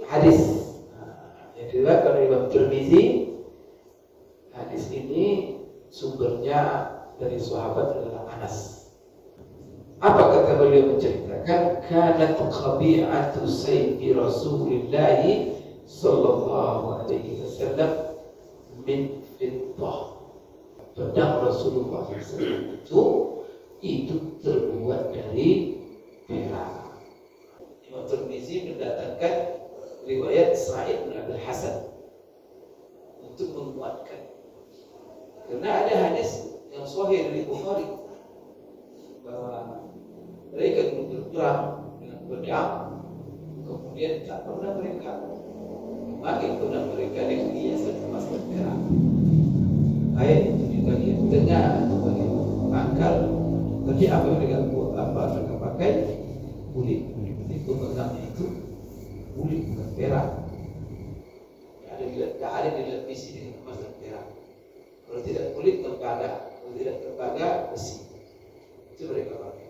hadis yang diriwayatkan oleh Imam Tirmizi. Hadis ini sumbernya dari sahabat adalah Anas. Apa kata beliau menceritakan? Kanat khabi'atu sayyi Rasulillah sallallahu alaihi wasallam min fiddah. Pedang Rasulullah SAW itu terbuat dari perak. Imam Tirmizi mendatangkan riwayat Sa'id bin Abi Hasan untuk menguatkan, karena ada hadis yang sahih dari Bukhari bahwa mereka berperang dengan pedang, kemudian tak pernah mereka memakai pedang mereka dihiasi emas dan perak, baik itu di bagian tengah atau bagian pangkal. Tapi apa yang mereka buat, apa mereka pakai? Kulit. Itu pedangnya itu kulit, bukan perak. Tak ada dilapisi dengan emas dan perak. Kalau tidak kulit, tembaga. Kalau tidak tembaga, besi. Itu mereka pakai.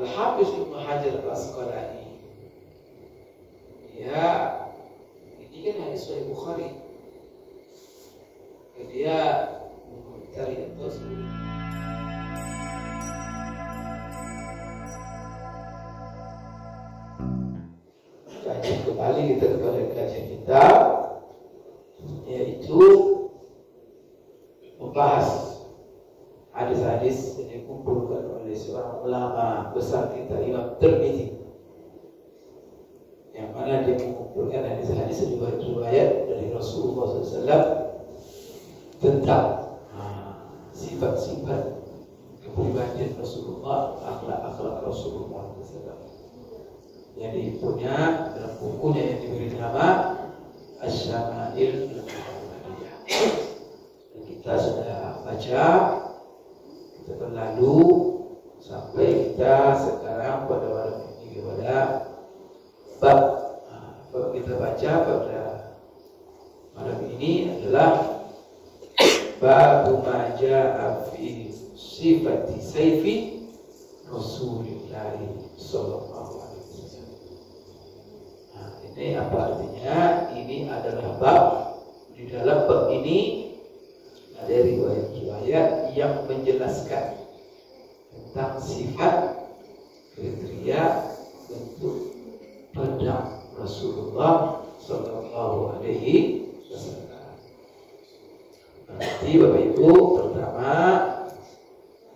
Al Hafiz Ibnu Hajar Al Asqalani, ya, ini kan hadis Sahih Bukhari. Dia mencari itu semua. Kembali kita kepada kajian kita, yaitu membahas hadis-hadis yang dikumpulkan oleh seorang ulama besar kita, Imam Tirmizi, yang mana dia mengumpulkan hadis-hadis riwayat dari Rasulullah SAW tentang sifat-sifat kepribadian Rasulullah, akhlak-akhlak Rasulullah SAW, yang dihimpulnya dalam bukunya yang diberi nama Asy-Syama'il Al-Muhammadiyah. Kita sudah baca, kita berlalu sampai kita sekarang pada malam ini kepada bab. Bab kita baca pada malam ini adalah Bab ma jaa'a fi sifati sayfi Rasulillah sallallahu alaihi. Ini apa artinya? Ini adalah bab, di dalam bab ini ada riwayat-riwayat yang menjelaskan tentang sifat, kriteria, bentuk pedang Rasulullah Sallallahu Alaihi Wasallam. Berarti Bapak Ibu, pertama,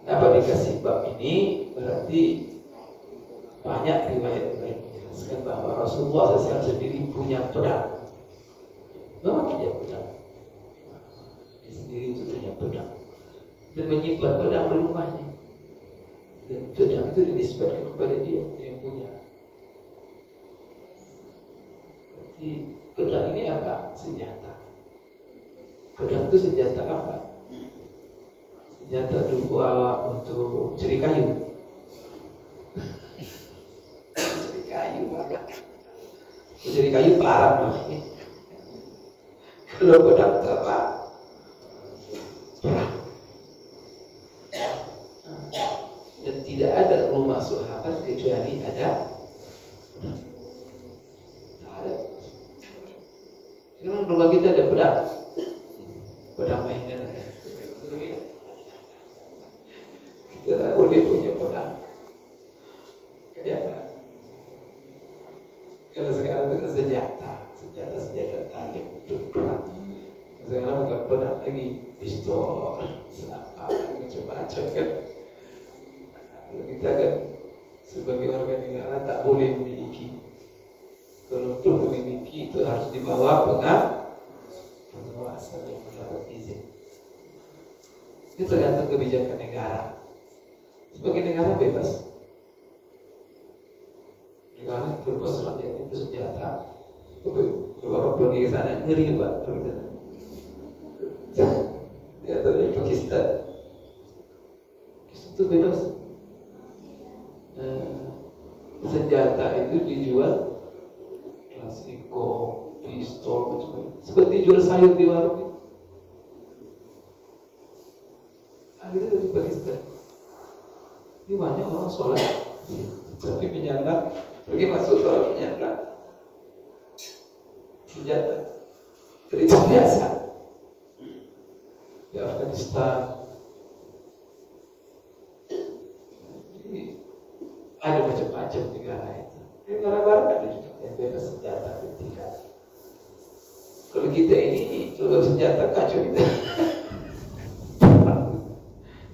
kenapa dikasih bab ini? Berarti banyak riwayat-riwayat menjelaskan bahwa Rasulullah SAW sendiri punya pedang. Memang dia pedang. Dia sendiri itu punya pedang. Dia menyimpan pedang di rumahnya. Dan pedang itu dinisbatkan kepada dia, yang punya. Jadi pedang ini apa? Senjata. Pedang itu senjata apa? Senjata untuk ceri kayu. Jadi kayu parah namanya. Kalau pedang itu apa? Perang. Dan tidak ada rumah sahabat kecuali ada pedang. Tidak ada. Sekarang rumah kita ada pedang. Pedang mainan. Kita tahu dia punya pedang. Kenapa? Kalau sekarang itu senjata tajam untuk perang. Sekarang bukan pedang lagi, pistol, senapan, macam-macam kan. Kalau kita kan sebagai warga negara tak boleh memiliki. Kalau itu memiliki itu harus dibawa pengawasan yang mendapat izin. Itu tergantung kebijakan negara. Sebagai negara bebas. Karena berpasrah dia itu senjata. Kalau pergi ke sana ngeri pak, dia dari Pakistan itu bebas. Senjata itu dijual, klasiko, pistol, macam-macam. Seperti jual sayur di warung. Akhirnya dari Pakistan. Ini banyak orang sholat, tapi menyandang. Pergi masuk sholat menyandang. senjata kritis biasa di Afghanistan. Jadi ada macam-macam negara itu. Negara barat ada juga yang bebas senjata ketika. Kalau kita ini itu senjata kacau kita.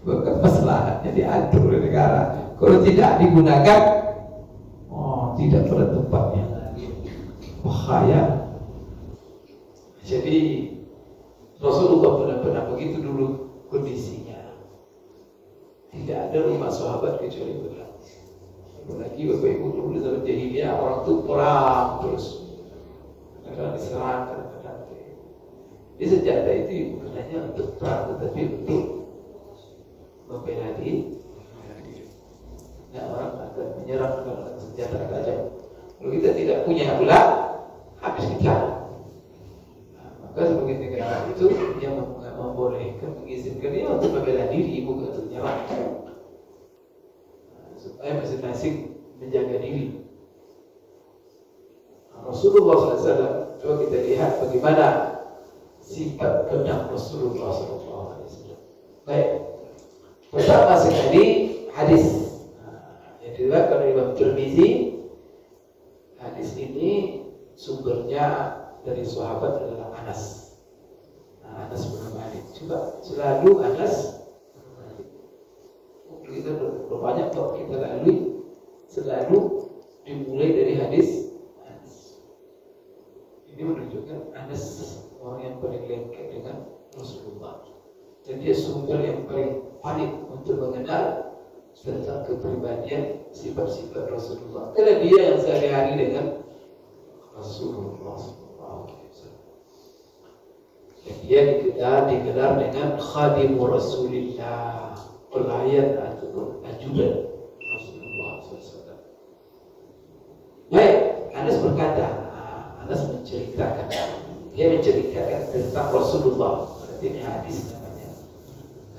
Bukan masalahnya diatur oleh negara. Kalau tidak digunakan, oh tidak pada tempatnya lagi, bahaya. Jadi Rasulullah benar-benar begitu dulu kondisinya. Tidak ada rumah sahabat kecuali perang. Apalagi bapak ibu dulu zaman jahiliyah orang itu perang terus. Kadang diserang, kadang-kadang. Jadi senjata itu bukan hanya untuk perang, tetapi untuk membela diri. Nah, orang akan menyerang dengan senjata tajam. Kalau kita tidak punya pula, habis kita. Sebagai negara itu yang membolehkan, mengizinkan dia untuk membela diri, bukan untuk menyerang, supaya masing-masing menjaga diri. Rasulullah SAW, coba kita lihat bagaimana sikap benar Rasulullah SAW. Baik, pertama sekali hadis yang diriwayatkan oleh Imam Tirmizi. Hadis ini sumbernya dari sahabat adalah Anas. Nah, Anas bin Malik. Coba selalu Anas. Kita banyak top kita lalui, selalu dimulai dari hadis Anas. Ini menunjukkan Anas orang yang paling lengkap dengan Rasulullah. Dan dia sumber yang paling valid untuk mengenal tentang kepribadian, sifat-sifat Rasulullah. Karena dia yang sehari-hari dengan Rasulullah. Dia dikenal dengan Khadim Rasulillah, pelayan atau ajudan Rasulullah SAW. Baik, Anas berkata, Anas menceritakan, dia menceritakan tentang Rasulullah. Ini hadis namanya.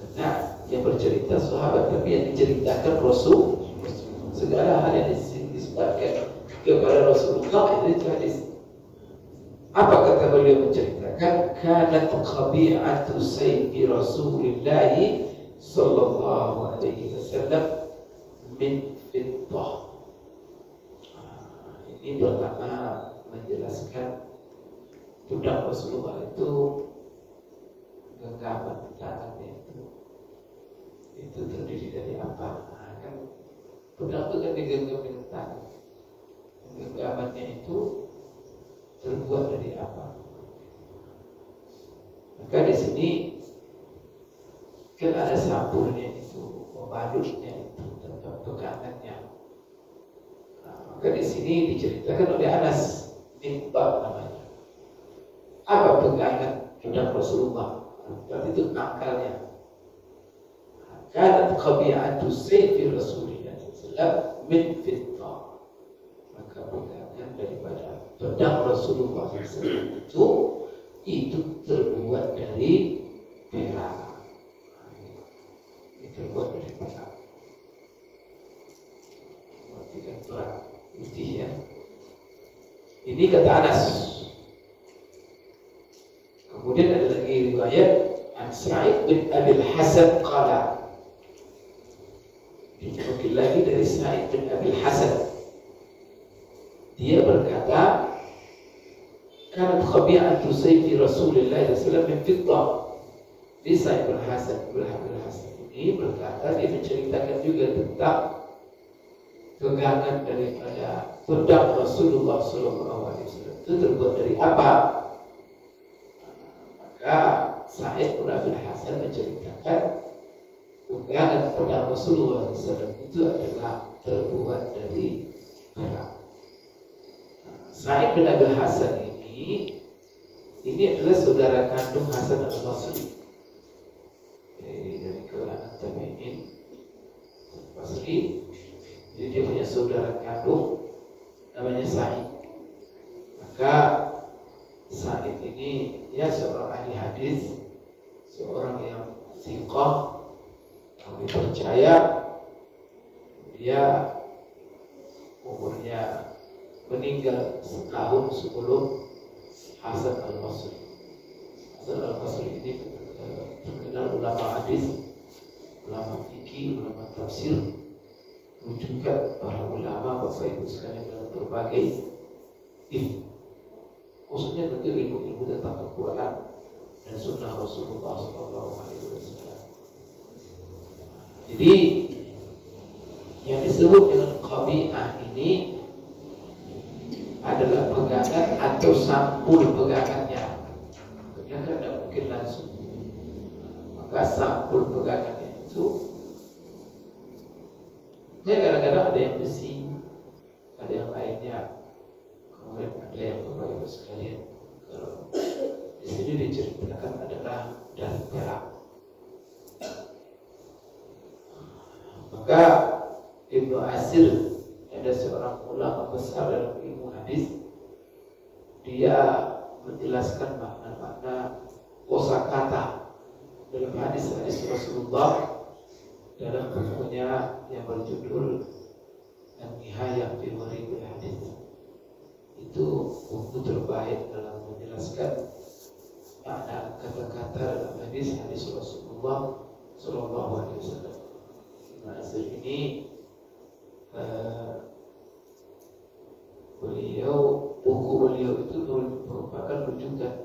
Karena yang bercerita sahabat, tapi yang diceritakan Rasul. Segala hal yang disebutkan kepada Rasulullah itu hadis. Apa kata beliau menceritakan? Kanat khabi'atu sayyi Rasulillah sallallahu alaihi wasallam min fittah. Ini pertama menjelaskan budak Rasulullah itu genggaman tangannya itu terdiri dari apa? Kan budak itu kan digenggam dengan tangan. Genggamannya itu terbuat dari apa? Maka di sini kan ada sabunnya itu, pembalusnya itu, tempat pegangannya. Nah, maka di sini diceritakan oleh Anas, mimbab namanya. Apa pegangan pedang Rasulullah? Berarti itu angkalnya. Karena qabi'atu sayfi Rasulillah sallallahu min fitta. Maka pegangan daripada pedang Rasulullah SAW itu terbuat dari perak. Itu terbuat dari perak. Bukan perak putih ya. Ini kata Anas. Kemudian ada lagi riwayat An Sa'id bin Abi Hasan qala. Dikutip lagi dari Sa'id bin Abi Hasan. Dia berkata karena khabi'atu sayfi Rasulullah SAW min fittah. Di Sa'id bin Hasan ini berkata, dia menceritakan juga tentang pegangan daripada pedang Rasulullah SAW itu terbuat dari apa? Maka Sa'id bin Hasan menceritakan pegangan pedang Rasulullah SAW itu adalah terbuat dari perak. Sa'id bin Abi Hasan ini adalah saudara kandung Hasan al-Masri. Dari kalangan tabi'in Masri. Jadi dia punya saudara kandung namanya Sa'id. Maka Sa'id ini ya seorang ahli hadis, seorang yang siqah, kami percaya. Dia umurnya meninggal setahun sebelum Hasan al-Masri. Hasan al-Masri ini terkenal ulama hadis, ulama fikih, ulama tafsir, rujukan para ulama bapak ibu sekalian dalam berbagai ilmu, khususnya tentu ilmu-ilmu tentang Al-Quran dan Sunnah Rasulullah SAW. Jadi yang disebut dengan qabi'ah ini adalah pegangan atau sampul pegangannya. Pegangan tidak mungkin langsung, maka sampul pegangannya itu ya kadang-kadang ada yang besi, ada yang lainnya, kemudian ada yang berbahaya sekalian. Kalau di sini diceritakan adalah dari perak. Maka Ibnu Asir ada seorang ulama besar dalam ilmu hadis, dia menjelaskan makna-makna kosakata dalam hadis-hadis Rasulullah dalam bukunya yang berjudul An-Nihayah fi Gharib Al-Hadis. Itu buku terbaik dalam menjelaskan makna kata-kata dalam hadis-hadis Rasulullah SAW. Nah, Asir ini buku beliau itu merupakan rujukan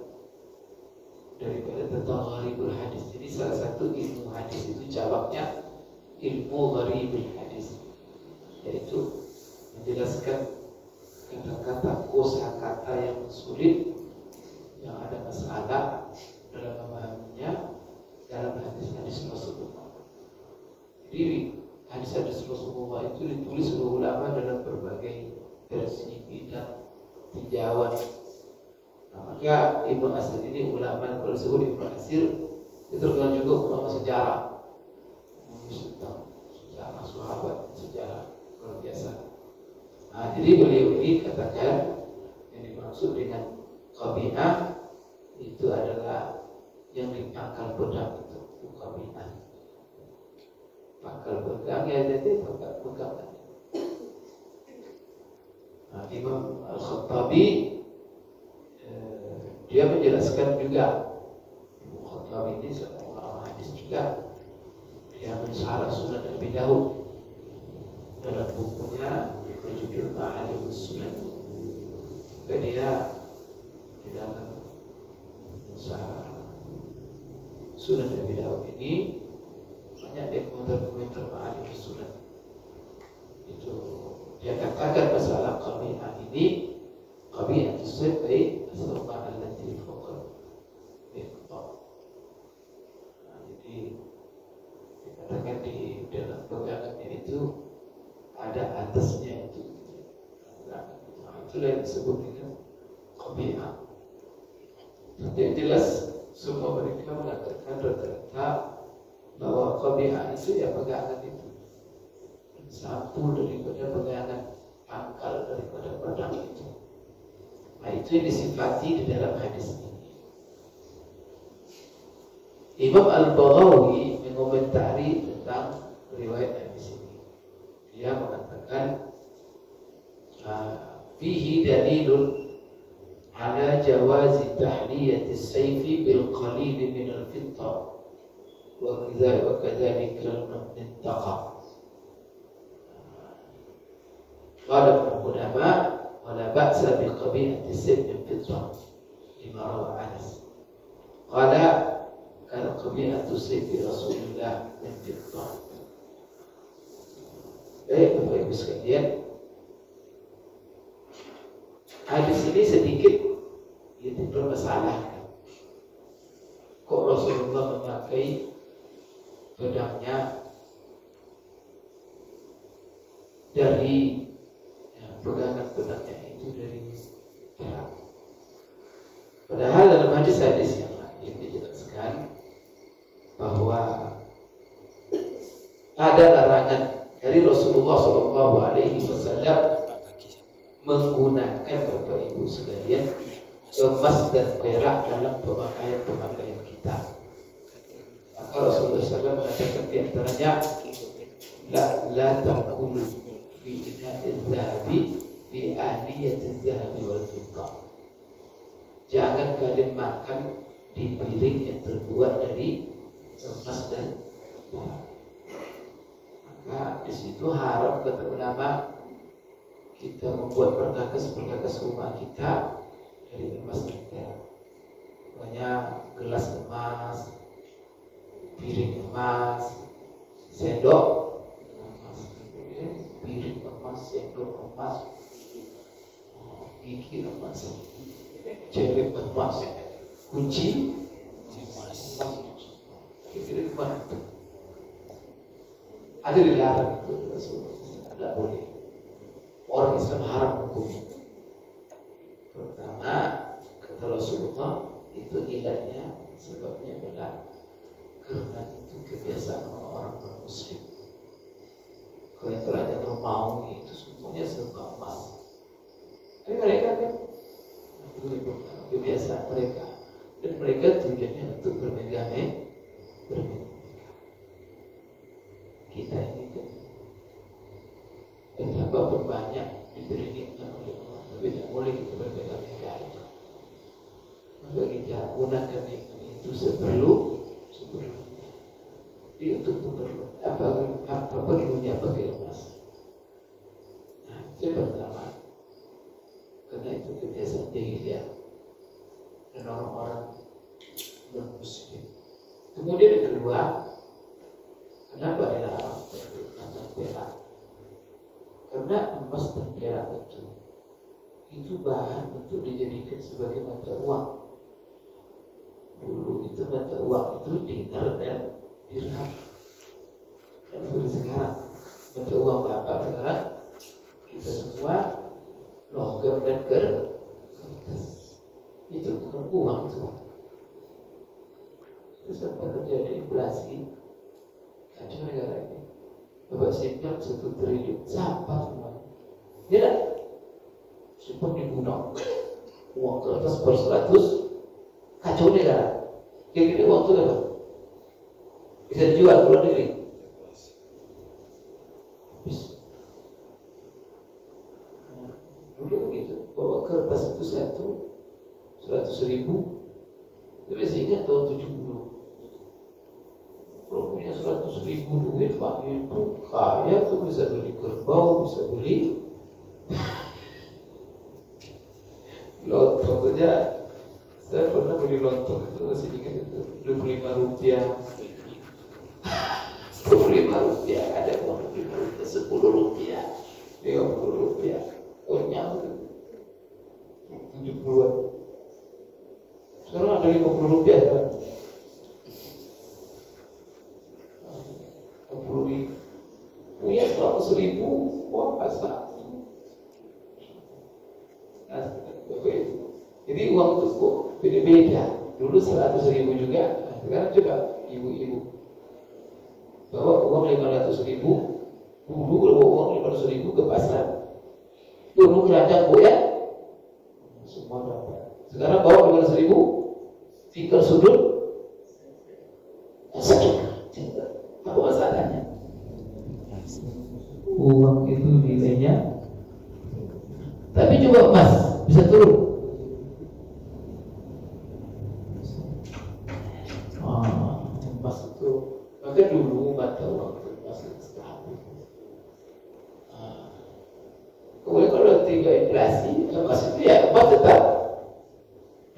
daripada tentang gharibul hadis. Jadi salah satu ilmu hadis itu jawabnya ilmu gharibul hadis, yaitu menjelaskan kata-kata kosakata yang sulit, yang ada masalah dalam memahaminya dalam hadis-hadis Rasulullah. Jadi hadis-hadis Rasulullah itu ditulis oleh ulama dalam berbagai versi bidang tinjauan. Maka Ibnu Asir ini ulama, kalau disebut Ibnu Asir itu terkenal juga ulama sejarah, tentang sejarah sahabat, sejarah luar biasa. Nah, jadi beliau ini katakan yang dimaksud dengan qabi'ah itu adalah yang dipangkal pedang itu qabi'ah. Pangkal pedang ya, jadi pangkal pedang. Nah, Imam Al-Khatabi dia menjelaskan juga, Imam Al-Khatabi ini seorang ulama hadis juga, dia mensyarah Sunan Abu Dawud dalam bukunya berjudul Ma'arif Sunan. Maka dia di dalam mensyarah Sunan Abu Dawud ini banyak komentar-komentar Ma'arif Sunan. Itu dia katakan masalah qabi'ah ini, qabi'ah as-sifai as-sifah allati faqad iqta'. Jadi dikatakan di dalam pegangan itu ada atasnya itu. Itulah yang disebut dengan qabi'ah. Yang jelas semua mereka mengatakan rata-rata bahwa qabi'ah itu ya pegangan itu, sampul daripada pegangan, pangkal daripada pedang itu. Nah, itu yang disifati di dalam hadis ini. Imam al-Nawawi mengomentari tentang riwayat hadis ini. Dia mengatakan fihi dalilun ala jawazi tahliyati sayfi bil qalil min al-fitta wa kadhalika al-mintaqa. Qala Abu Umamah wala ba'sa bi qabi'ati sib'in fiddah lima rawa Anas. Qala kana qabi'atu sib'i Rasulillah min fiddah. Bapak ibu sekalian, hadis ini sedikit itu bermasalah. Kok Rasulullah memakai pedangnya dari pegangan-pedangnya itu dari perak. Padahal dalam hadis-hadis yang lain dijelaskan bahwa ada larangan dari Rasulullah SAW menggunakan bapak ibu sekalian emas dan perak dalam pemakaian kita. Maka Rasulullah SAW mengatakan di antaranya la ta'kulu bi ina'il zahabi bi ahliyatiz zahabi wal fiddah. Jangan kalian makan di piring yang terbuat dari emas dan perak. Maka di situ haram kata ulama kita membuat perkakas-perkakas rumah kita dari emas dan perak. Makanya gelas emas, piring emas, sendok emas, piring emas, sendok emas, gigi emas, celup emas, kunci emas. Itu ada dilarang itu, tidak boleh. Orang Islam haram hukumnya. Pertama kata Rasulullah itu ilatnya, sebabnya adalah karena itu kebiasaan orang muslim. Kalau itu ada yang mau itu semuanya serba emas. Tapi mereka kan kebiasaan mereka, dan mereka tujuannya untuk bermegah-megah. Kita ini kan betapa berbanyak diberi nikmat oleh Allah, tapi tidak boleh kita bermegah-megah. Maka kita gunakan nikmat itu sebelumnya. Dia untuk perlu apa perlunya pakai emas. Nah, itu pertama. Karena itu kebiasaan jahiliyah dan orang-orang non-muslim. Kemudian yang kedua, kenapa dilarang emas dan perak? Karena emas dan perak itu bahan untuk dijadikan sebagai mata uang. Dulu itu mata uang itu dinar dan dirham. Dan sekarang mata uang berapa sekarang? Kita semua logam dan kertas. Itu bukan uang semua. Terus sampai terjadi inflasi. Kacau negara ini. Bapak simpan 1 triliun. Siapa semua? Ya tak? Simpan di gunung. Uang ke atas per 100. Kacau negara. Kira-kira uang itu apa? Bisa dijual ke luar negeri. Habis. Dulu begitu, bawa kertas itu 100 ribu, tapi seingat tahun 70. Kalau punya 100 ribu duit, Pak, itu kaya tuh bisa beli kerbau, bisa beli lontong saja. Saya pernah beli lontong itu masih ingat itu 25 rupiah, 25 rupiah, ada yang mau 25 rupiah, 10 rupiah, 50 rupiah. Oh nyawa 70-an. Sekarang ada 50 rupiah kan? 50 ribu. Punya 100 ribu. Wah pasang. Nah, jadi uang itu kok beda-beda. Dulu 100 ribu juga. Sekarang juga ibu-ibu bawa uang 500 ribu. Dulu bawa uang 500 ribu ke pasar. Dulu kerajaan ya, semua dapat. Sekarang bawa 500 ribu, tinggal sudut, satu, apa masalahnya? Uang itu nilainya, tapi coba emas bisa turun. Emas itu, maka dulu mata uang emas itu kemudian kalau tiga inflasi, emas itu ya emas tetap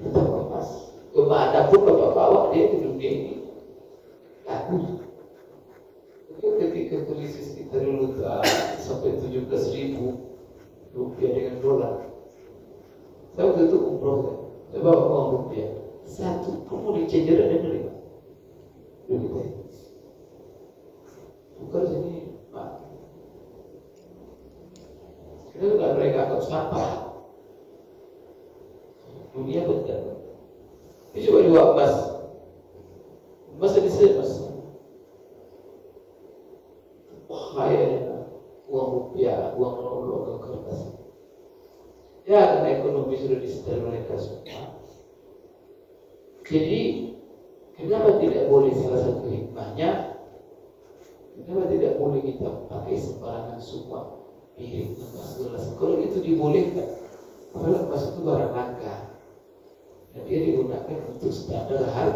emas. Kemanapun bapak bawa dia di dunia ini laku. Mungkin ketika krisis kita dulu sampai 17 ribu rupiah dengan dolar. Saya waktu itu umroh kan, saya bawa uang rupiah 1 kamu di changer ada nerima. Bukan sini Pak. Itu nggak mereka anggap sampah. Dunia betul. Ini coba dua emas jadi emas. Wah kaya uang rupiah, uang logam kertas. Ya karena ekonomi sudah disetel mereka semua. Jadi kenapa tidak boleh, salah satu hikmahnya, kenapa tidak boleh kita pakai sembarangan semua? Piring emas, gelas, kalau itu dibolehkan, padahal emas itu barang langka. digunakan untuk segala hal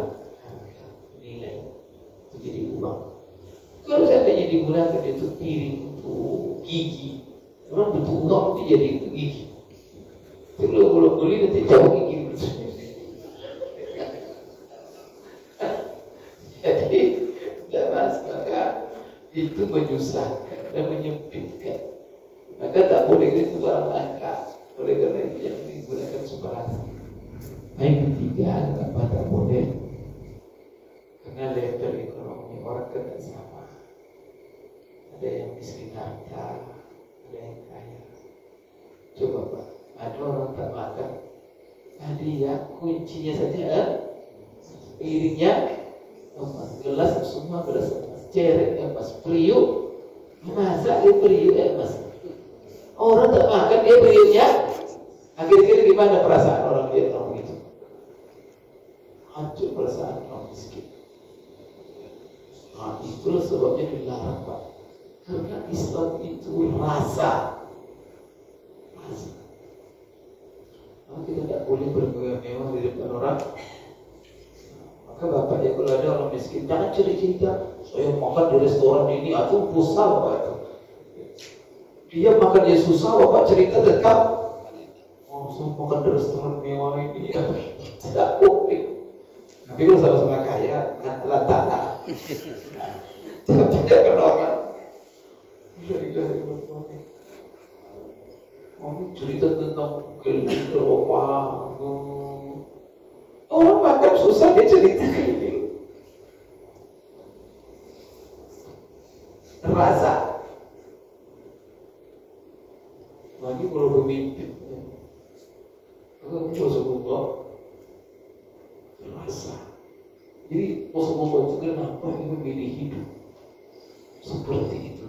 nilai itu jadi uang. Kalau seandainya digunakan untuk piring, untuk gigi, orang butuh uang itu jadi untuk gigi. Itu kalau beli nanti jauh gigi. Jadi tidak masuk maka itu menyusahkan dan menyempitkan. Maka tak boleh itu barang langka. Oleh karena itu yang digunakan sebaran. Nah yang ketiga, apa tak boleh? Karena level ekonomi orang kena sama. Ada yang miskin harta, ada yang kaya. Coba Pak, ada orang tak makan. Tadi ya kuncinya saja, piringnya emas, gelas semua gelas emas, ceret emas, periuk, masak itu periuk emas. Orang tak makan dia periuknya. Akhir-akhir gimana perasaan orang dia kalau itu? Hancur perasaan orang miskin. Nah, itulah sebabnya dilarang Pak. Karena Islam itu rasa. Nah, kita tidak boleh bermewah di depan orang. Maka Bapak ya kalau ada orang miskin jangan cerita. Saya makan di restoran ini atau pusal Pak itu. Dia makan dia susah Bapak cerita tetap. Makan di restoran mewah ini ya tidak boleh. Tapi kalau sama-sama kaya rata-rata tapi tidak kerokan cerita tentang keliling Eropa. Orang makan susah dia cerita keliling terasa lagi kalau bermimpi Rasulullah terasa. Jadi Rasulullah itu kenapa memilih hidup seperti itu?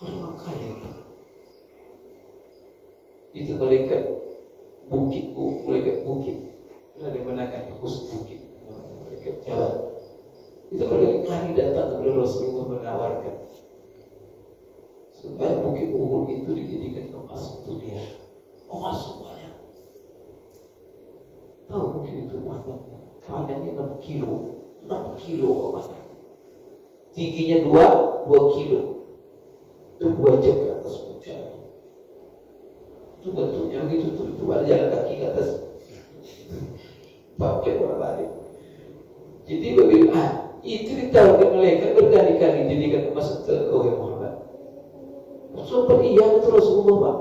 Orang kaya itu malaikat bukit, ada yang menangkan khusus bukit, malaikat jalan. Itu malaikat kami datang kepada Rasulullah menawarkan supaya bukit Uhud itu dijadikan emas dunia, emas semuanya. Tahu mungkin itu matanya, panjangnya 6 kilo matanya, tingginya 2 kilo, itu 2 jam ke atas puncaknya. Itu bentuknya begitu tuh, cuma jalan kaki ke atas, pakai orang lain. Jadi bagaimana? Itu ditawarkan mereka berkali-kali jadikan emas untuk oleh Muhammad. Sampai iya terus Rasulullah,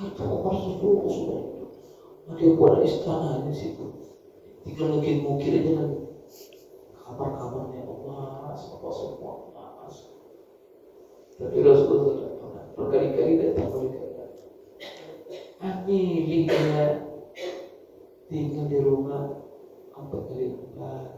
itu emas Rasulullah. Dia buat istana di situ. Tinggal mungkin dengan kabar-kabarnya emas, apa semua emas. Tapi Rasulullah berkali-kali datang mereka. Kami tinggal di rumah 4 kali 4.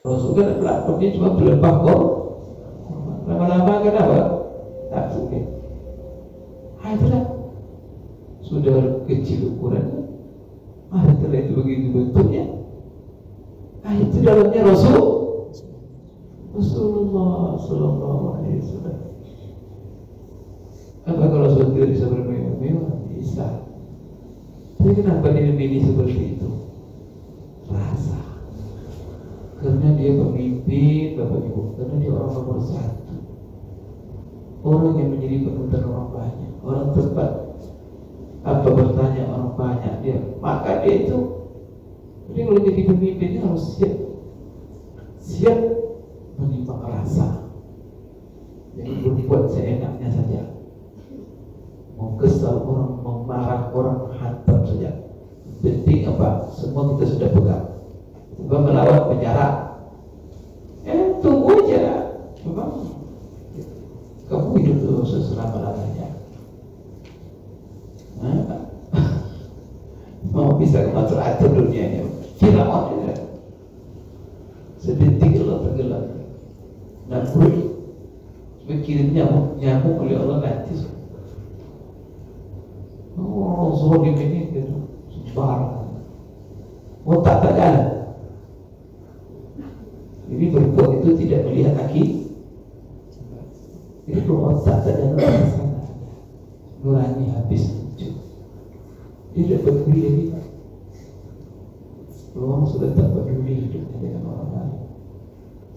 Rasulullah platformnya cuma berlempah kok. Lama-lama kenapa? Tak sulit. Itulah sudah kecil ukurannya. Setelah itu begitu bentuknya. Itu dalamnya Rasulullah Sallallahu Alaihi Wasallam. Apa kalau Rasul tidak bisa bermewah-mewah? Bisa. Tapi kenapa dia memilih seperti itu? Rasa. Karena dia pemimpin Bapak Ibu, karena dia orang nomor 1, orang yang menjadi penuntun orang banyak, orang tepat apa bertanya orang banyak dia, maka dia itu. Jadi kalau jadi pemimpin dia harus siap menerima rasa. Jadi berbuat seenaknya saja, mau kesal orang, mau marah orang, hantam saja. Penting apa? Semua kita sudah pegang. Gua melawan penjara. Tunggu aja. Memang kamu hidup dulu selama-lamanya. Mau bisa mengatur dunianya. Firaun itu. Sedetik Allah tenggelam. Dan pikirin nyamuk oleh Allah nanti. Oh, zolim ini itu sembarang. Otak tak jalan. Jadi berbuat itu tidak melihat kaki. Jadi kalau otak tak jalan, nurani habis. Dia tidak peduli lagi. Orang sudah tak peduli hidupnya dengan orang lain.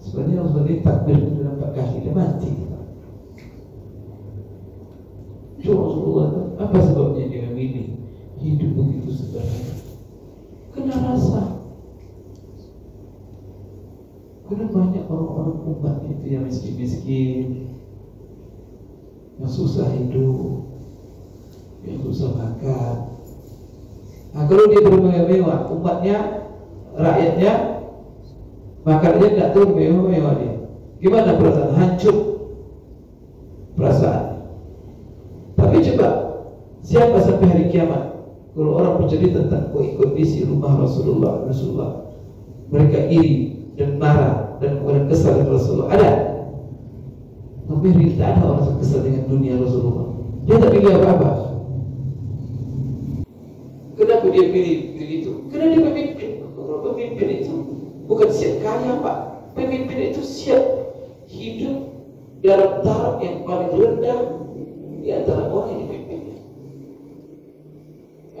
Sebenarnya orang seperti takbir dalam 4 kali dia mati. Rasulullah, apa sebabnya dia memilih hidup begitu sederhana? Kena rasa. Kena banyak orang-orang umat itu yang miskin-miskin, yang susah hidup, yang susah makan. Nah, kalau dia bermewah-mewah, umatnya, rakyatnya, makannya tidak tuh mewah-mewah dia. Gimana perasaan? Hancur perasaan. Tapi coba, siapa sampai hari kiamat kalau orang bercerita tentang kondisi rumah Rasulullah, mereka iri dan marah dan kemudian kesal dengan Rasulullah? Ada? Tapi tidak ada orang kesal dengan dunia Rasulullah. Dia tak pilih apa-apa. Kenapa dia pilih itu? Karena dia pemimpin. Pemimpin itu bukan siap kaya, Pak. Pemimpin itu siap hidup dalam taraf yang paling rendah di antara orang yang dipimpinnya.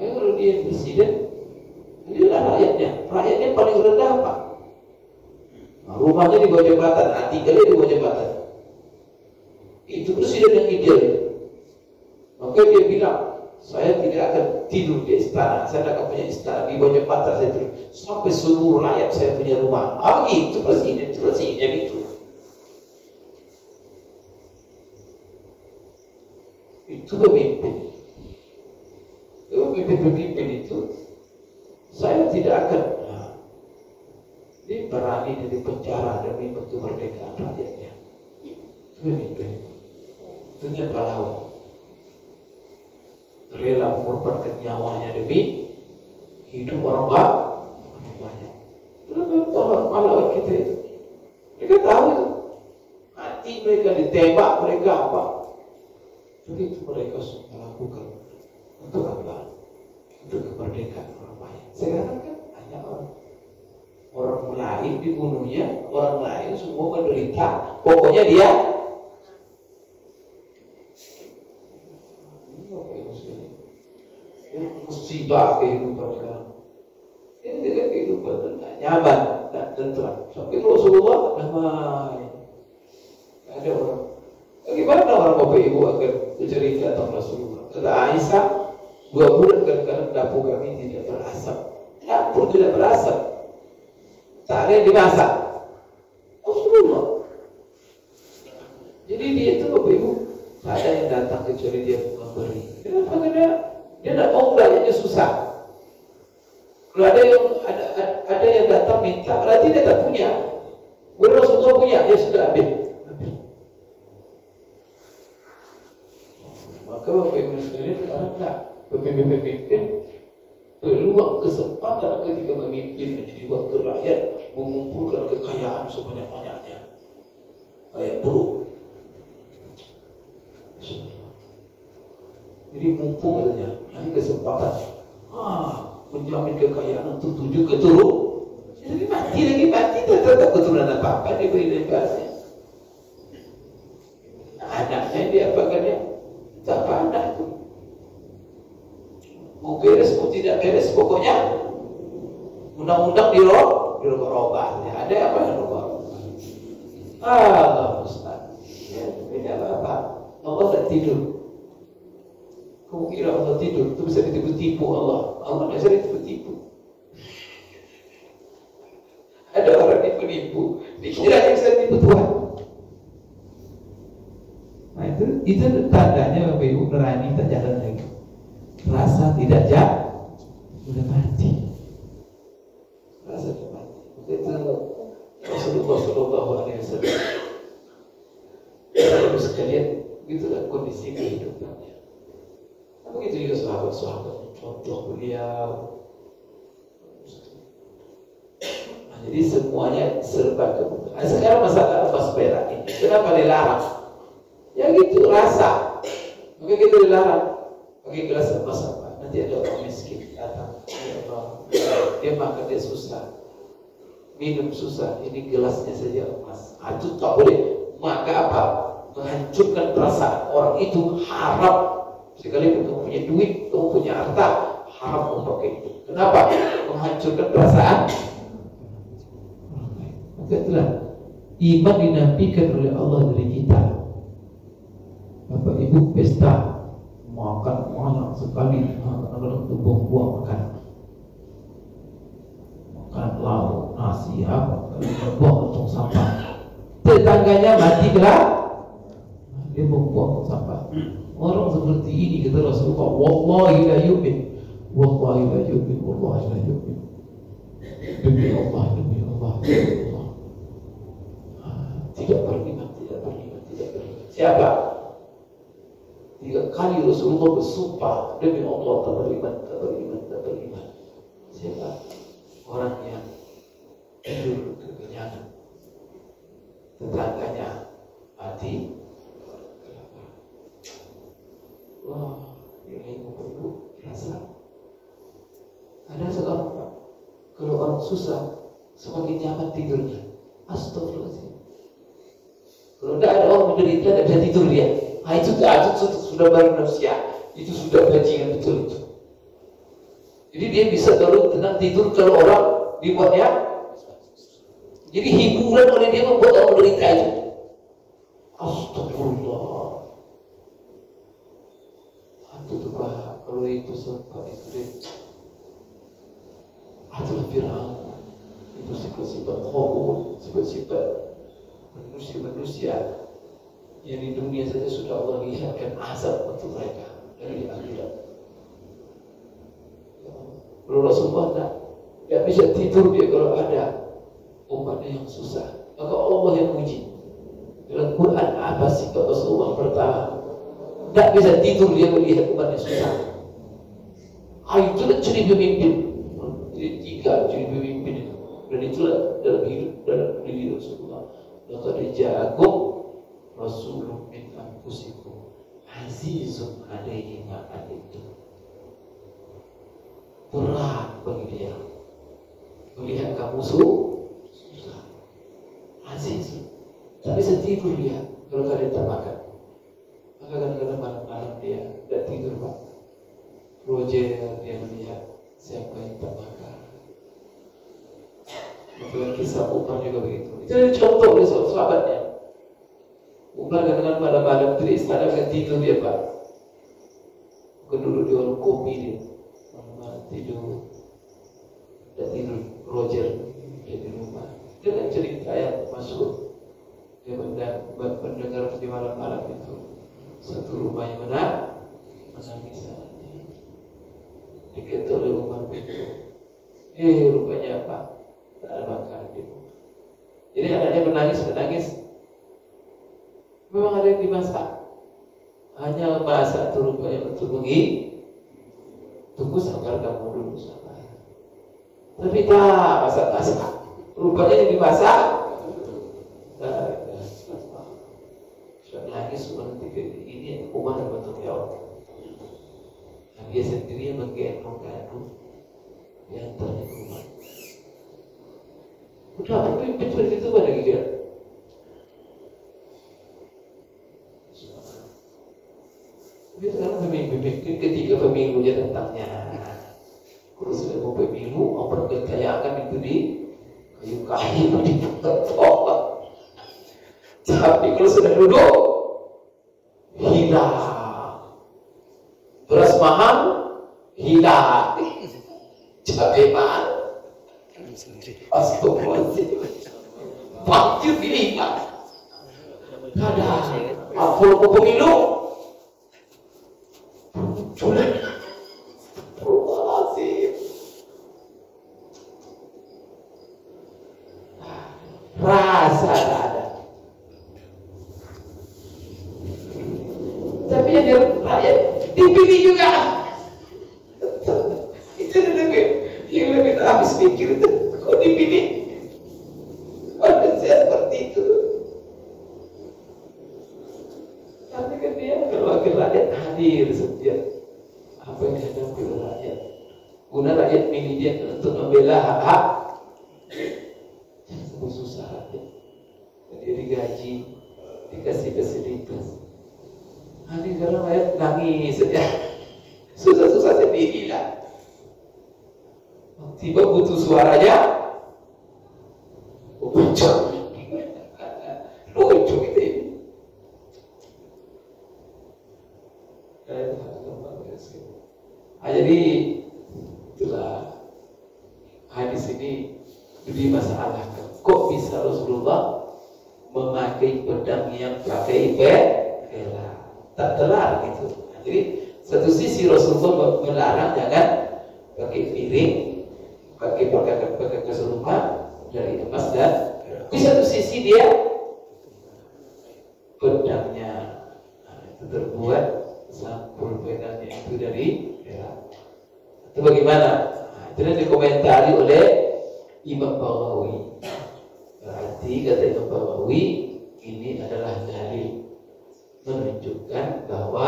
Kalau dia presiden, dia adalah rakyatnya. Rakyatnya paling rendah, Pak. Nah, rumahnya di bawah jembatan, tinggalnya di bawah jembatan. Itu presiden yang ideal. Maka dia bilang, saya tidak akan tidur di istana, saya tidak akan punya istana di bawah jembatan saya tidur. Sampai seluruh rakyat saya punya rumah. Ah, itu presiden, presiden itu. Itu pemimpin. Pemimpin itu saya tidak akan diperani dari penjara demi kemerdekaan rakyatnya. Pemimpin itu pahlawan, rela mengorbankan nyawanya demi hidup orang banyak. Pahlawan kita itu, mereka tahu itu mati mereka ditembak mereka apa. Jadi itu mereka sudah lakukan untuk apa? Untuk kemerdekaan orang lain. Sekarang kan hanya orang lain dibunuhnya, orang lain semua menderita. Pokoknya dia. Ini musibah kehidupan sekarang. Ini tidak kehidupan tidak nyaman, tidak tenteram. Sampai Rasulullah damai. Tidak ada orang. Bagaimana orang bapak ibu akan bercerita tentang Rasulullah? Kata Aisyah, 2 bulan kadang-kadang dapur kami tidak berasap. Dapur tidak berasap. Tak ada yang dimasak. Rasulullah. Jadi dia itu bapak ibu, tak ada yang datang kecuali dia memberi. Kenapa? Karena dia tidak mau belajarnya susah. Kalau ada yang datang minta, berarti dia tak punya. Kalau Rasulullah punya, dia sudah habis. Kalau pemimpin ada pemimpin peluang kesempatan ketika memimpin menjadi wakil rakyat mengumpulkan kekayaan sebanyak-banyaknya kayak buruk. Jadi mumpung katanya ini kesempatan menjamin kekayaan untuk 7 keturunan. Jadi mati tetap keturunan apa-apa diberi negasinya. Anaknya diapakan ya? Tak pandang itu. Mau beres, mau tidak beres, pokoknya undang-undang dirobah-robah. Ada apa yang dirobah? Allah Ustaz. Ya, tidak apa-apa. Allah tak tidur. Kamu kira Allah tidur? Itu bisa ditipu-tipu Allah. Allah tidak bisa ditipu-tipu. Ada orang ditipu-tipu, dikira dia bisa ditipu Tuhan. Nah itu tandanya Bapak Ibu berani tak jalan lagi. Rasa tidak jalan, sudah mati. Rasa sudah mati. Itu Rasulullah SAW. Kalau sekalian, itulah kondisi kehidupannya. Begitu juga sahabat-sahabat, contoh beliau. Jadi semuanya serba kebutuhan. Sekarang masalah pas perak ini, kenapa dilarang? yang itu rasa. Mungkin kita dilarang pakai gelas emas apa, nanti ada orang miskin datang, dia makan dia susah, minum susah, ini gelasnya saja emas. Itu tak boleh. Maka apa? Menghancurkan perasaan orang itu. Harap sekali kamu punya duit, kamu punya harta, harap memakai itu. Kenapa? Menghancurkan perasaan. Maka itulah iman dinafikan oleh Allah dari kita. Bapak Ibu pesta makan banyak sekali, kadang-kadang buang-buang makan, makan lauk, nasi apa, buang tong sampah. Tetangganya mati gelap, dia buang sampah. Orang seperti ini kita Rasulullah, wallahi la yu'min, wallahi la yu'min, wallahi la yu'min. Demi Allah, demi Allah, demi Allah. Tidak beriman, tidak beriman, tidak beriman. Siapa? 3 kali Rasulullah bersumpah demi Allah tak beriman, tak beriman, tak beriman. Siapa? Orang yang tidur kekenyangan, tetangganya mati. Wah, ini ibu rasa. Ada seorang kalau orang susah semakin nyaman tidurnya. Astagfirullahaladzim. Kalau tidak ada orang menderita tidak bisa tidur dia. Nah, itu sudah baru manusia. Itu sudah bajingan betul itu. Jadi dia bisa terus tenang tidur kalau orang dibuatnya. Jadi hiburan oleh dia membuat orang menderita itu. Astagfirullah. Itu tuh bah, kalau itu sebab itu deh. Atulah Firaun. Itu sifat-sifat khawur, sifat-sifat manusia-manusia yang di dunia saja sudah Allah lihatkan azab untuk mereka dari akhirat. Kalau Rasulullah tidak bisa tidur dia kalau ada umatnya yang susah, maka Allah yang uji. Dalam Quran apa sikap Rasulullah pertama? Tidak bisa tidur dia melihat umatnya susah. Itulah ciri pemimpin. Jadi 3 ciri pemimpin itu. Dan itulah dalam hidup dalam diri Rasulullah. Maka dijagok Rasulullah min anfusikum azizun alaihi ma anittum. Berat bagi dia melihat kamu susah. Azizun, tak bisa tidur dia kalau kalian tak makan. Maka kadang-kadang malam-malam dia tidak tidur pak. Proyek dia melihat siapa yang tak makan. Maka kisah Umar juga begitu. Itu contoh dari sahabatnya. Umar kadang-kadang malam-malam dari istana kan tidur dia pak. Bukan dulu di warung kopi dia malam-malam tidur. Dan tidur Roger dia di rumah. Dia kan cerita yang masuk. Dia mendengar di malam-malam itu satu rumah yang menang menangis. Dikata oleh Umar itu, rupanya apa? Tak ada makan di rumah. Jadi anaknya menangis. Memang ada yang dimasak, hanya bahasa turunnya untuk mengi. Tunggu sabar kamu dulu sabar. Tapi tak masak-masak. Rupanya yang dimasak. Sudah nangis sudah nanti ini Umar betul jawab. Dia sendiri yang menggendong kadu, dia antarnya ke rumah. Udah berpimpin seperti itu pada dia. Tapi sekarang pemimpin ketika pemilunya datangnya, kalau sudah mau pemilu, orang berkekayaan itu di kayu-kayu di ketok. Tapi kalau sudah duduk, hilang. Beras mahal, hilang. Cabai mahal, astagfirullahaladzim. Banjir dilihat. Kadang apol ke pemilu. Tapi kan dia berwakil rakyat hadir setiap apa yang dihadapi oleh rakyat. Guna rakyat milih dia untuk membela hak-hak. Jangan sebut susah rakyat. Jadi digaji, dikasih fasilitas. Nanti karena rakyat nangis saja. Susah-susah sendiri lah. Tiba butuh suaranya. Lucu gitu ini. Jadi itulah hadis ini jadi masalah. Kok bisa Rasulullah memakai pedang yang pakai perak? Tak terlarang gitu. Jadi satu sisi Rasulullah melarang jangan pakai piring, pakai pakaian kesurupan dari emas dan di satu sisi dia pedangnya itu terbuat sampul pedangnya itu dari perak. Itu bagaimana? Nah, itu yang dikomentari oleh Imam Nawawi. Berarti kata Imam Nawawi ini adalah dalil menunjukkan bahwa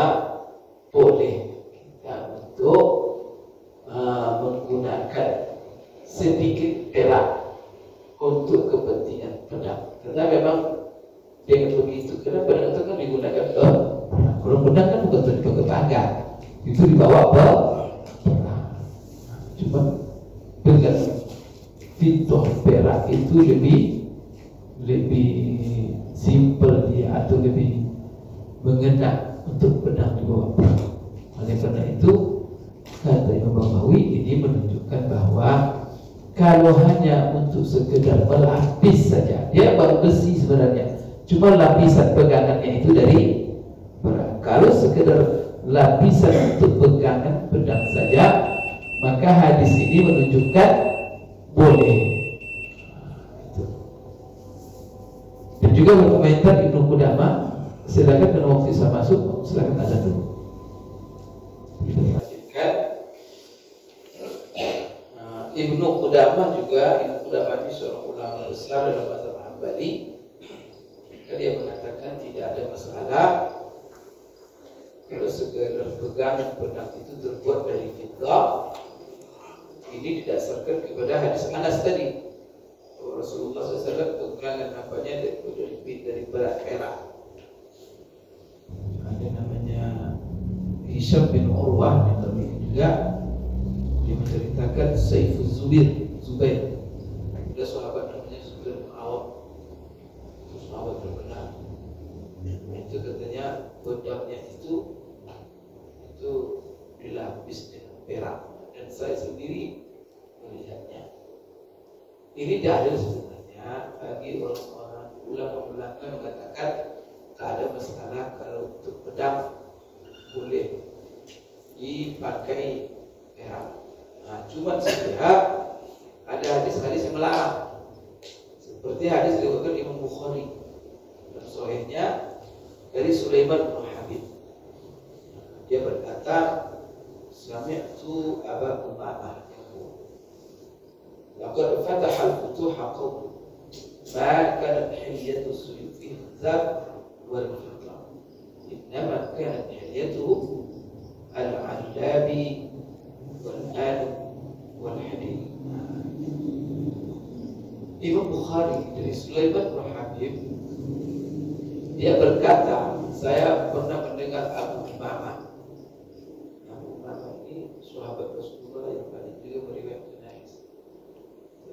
boleh kita untuk menggunakan sedikit perak untuk kepentingan pedang, karena memang dengan begitu, karena pedang itu kan digunakan kalau pedang kan bukan untuk tetangga, itu dibawa perang. Cuma dengan fitoh perak itu lebih simple dia atau lebih mengena untuk pedang dibawa perang. Oleh karena itu kata Imam Nawawi ini menunjukkan bahwa kalau hanya untuk sekedar melapis saja, dia baru besi sebenarnya. Cuma lapisan pegangannya itu dari perak. Kalau sekedar lapisan untuk pegangan pedang saja, maka hadis ini menunjukkan boleh. Dan juga berkomentar Ibn Kudama. Silakan dan waktu saya masuk, silakan ada dulu. Ibnu Kudama juga, Ibnu Kudama ini seorang ulama besar dalam mazhab Hambali. Dia mengatakan tidak ada masalah kalau segala pegangan pedang itu terbuat dari fiddah. Ini didasarkan kepada hadis Anas tadi. Rasulullah SAW pegangan apanya dari perak. Ada namanya Hisham bin Urwah yang terlihat juga. Dia menceritakan Saifuz Zubair, ada sahabat namanya Zubair bin Awam, sahabat terkenal. Itu katanya pedangnya itu dilapis dengan perak. Dan saya sendiri melihatnya. Ini dalil sebenarnya bagi orang-orang ulama-ulama mengatakan tak ada masalah kalau untuk pedang boleh dipakai perak. Nah, cuma sepihak ada hadis-hadis yang melarang. Seperti hadis diriwayatkan Imam Bukhari dan sahihnya dari Sulaiman bin Habib. Dia berkata, "Sami'tu Abu Umamah yaqul. Laqad fataha al-futuha qawm. Ma kanat hilyatu suyufi dzab wal muhaqqa. Innama kanat hilyatu al-'allabi Al-Qur'an wal Hadits." Imam Bukhari dari Sulaiman bin Habib dia berkata, saya pernah mendengar Abu Umamah. Abu Umamah ini sahabat Rasulullah yang paling juga meriwayatkan hadis.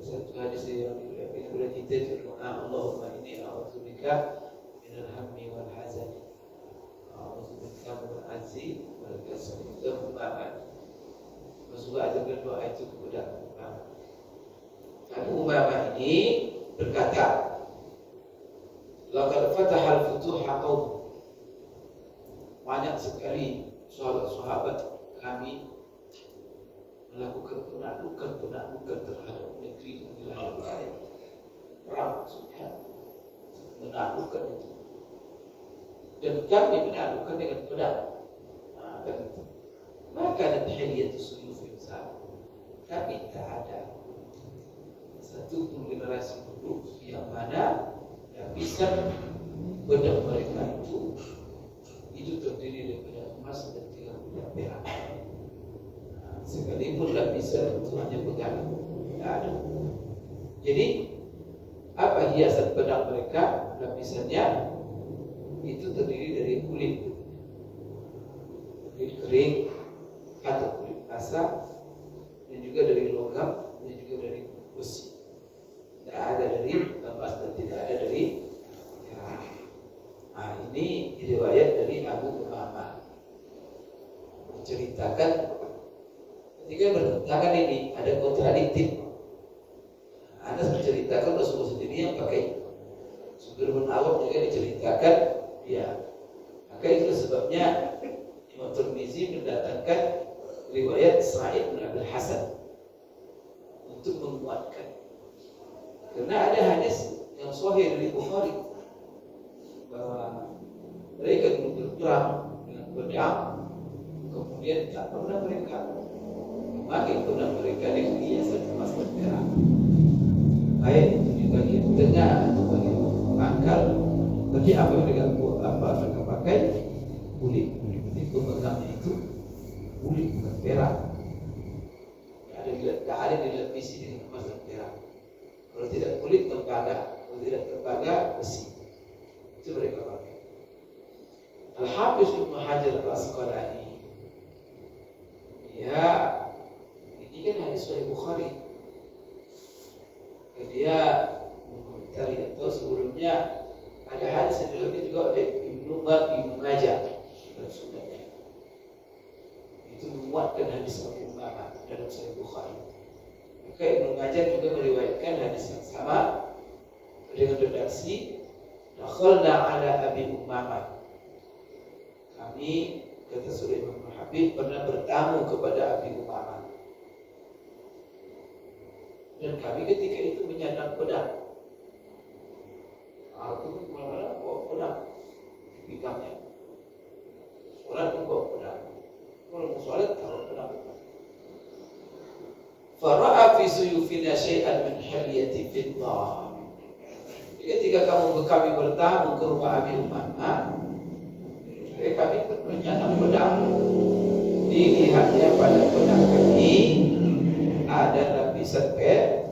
Satu hadis yang diriwayatkan oleh kita itu, Allahumma inni a'udzubika minal hammi wal hazani. A'udzubika minal azzi wal kasali. Itu Umamah. Rasulullah ajarkan doa itu kepada Abu Umamah. Abu Umamah ini berkata, "Laqad fataha al-futuha qawm." Banyak sekali sahabat-sahabat kami melakukan penaklukan terhadap negeri yang lain. Perang maksudnya menaklukan itu. Dan kami menaklukan dengan pedang. Nah, dan maka ada hiliyatu suyuf besar, tapi tak ada satu pun generasi dulu yang mana yang bisa pedang mereka itu Jadi apa hiasan pedang mereka, lapisannya itu terdiri dari kulit kering atau kulit kasar, dan juga dari logam, dan juga dari besi. Tidak ada dari kapas dan tidak ada dari perak. Nah, ini riwayat dari Abu Umamah. Menceritakan ketika bertentangan ini ada kontradiktif. Anas menceritakan Rasulullah sendiri yang pakai sumber pun awam juga diceritakan, ya. Maka itu sebabnya Imam Tirmizi mendatangkan riwayat Sa'id bin Abi Hasan untuk menguatkan, karena ada hadis yang sahih dari Bukhari bahwa mereka berperang dengan pedang, kemudian tak pernah mereka memakai pedang mereka dengan hiasan emas berperang, baik itu di bagian tengah atau bagian pangkal. Tapi apa mereka pakai kulit, itu pedangnya itu kulit bukan perak. Tidak ada dilapisi dengan emas dan perak. Kalau tidak kulit tembaga, kalau tidak tembaga besi. Itu mereka pakai. Al Hafiz Ibnu Hajar Al Asqalani. Ya, ini kan hadis Sahih Bukhari. Dia mengomentari atau sebelumnya ada hadis yang dilakukan juga oleh Ibn Majah dalam sunatnya. Itu menguatkan hadis Abu Umamah dalam Sahih Bukhari. Maka Ibn Majah juga meriwayatkan hadis yang sama dengan redaksi dakhalna ala Abi Umamah. Kami, kata Sulaiman bin Habib, pernah bertamu kepada Abi Umamah. Dan kami ketika itu menyandang pedang. Aku kemana-mana bawa pedang di pinggangnya. Sholat pun bawa pedang. Kalau mau sholat, taruh pedang. Fara'a fi suyufina syai'an min haliyati fiddah. Ketika kami bertamu ke rumah Abi Umamah, kami menyandang pedang. Dilihatnya pada pedang kami ada lapisan perak.